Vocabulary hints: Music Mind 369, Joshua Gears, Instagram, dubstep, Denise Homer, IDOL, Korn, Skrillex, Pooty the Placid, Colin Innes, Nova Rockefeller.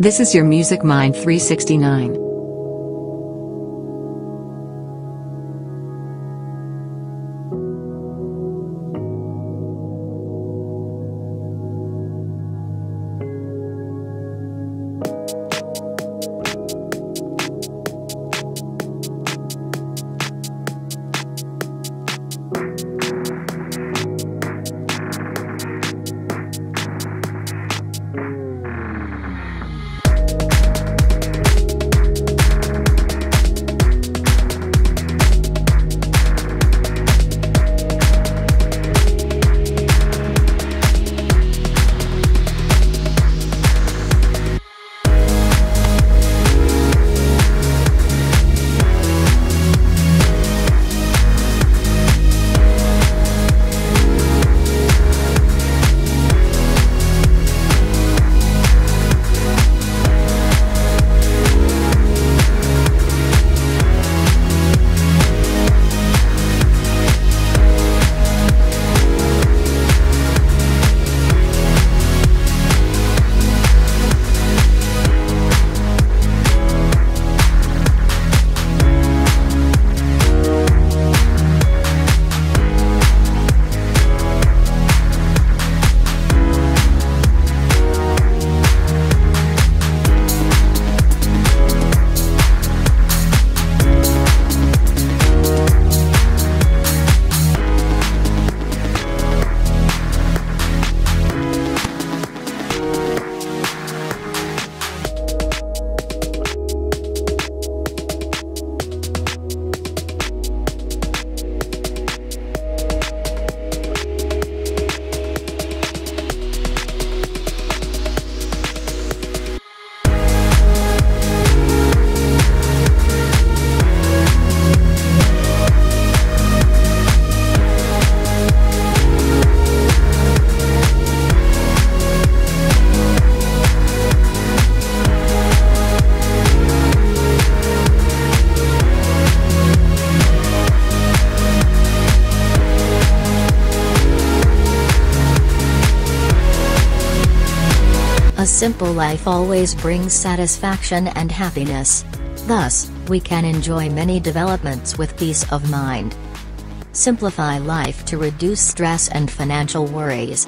This is your Music Mind 369. A simple life always brings satisfaction and happiness. Thus, we can enjoy many developments with peace of mind. Simplify life to reduce stress and financial worries.